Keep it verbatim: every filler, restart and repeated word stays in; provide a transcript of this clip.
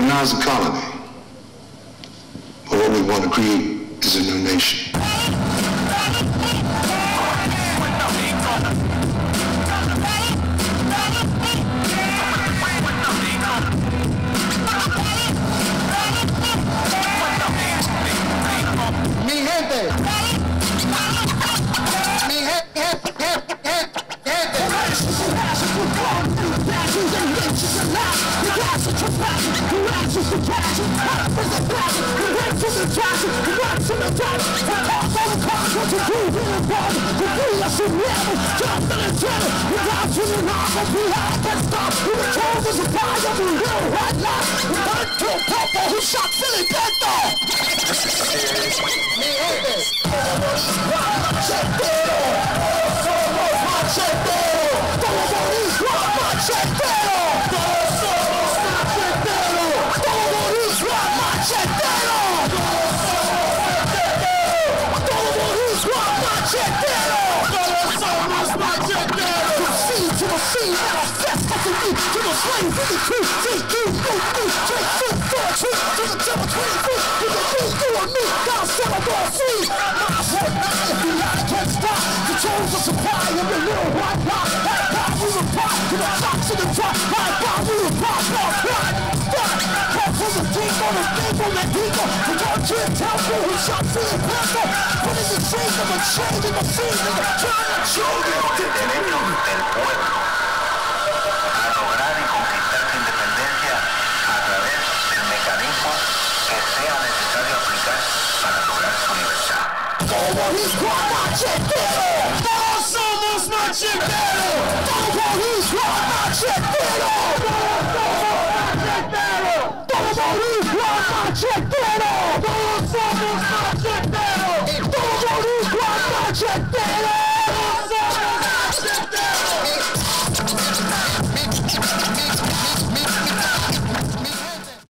recognize the colony. But what we want to create is a new nation. Mi gente. Mi gente. Machete!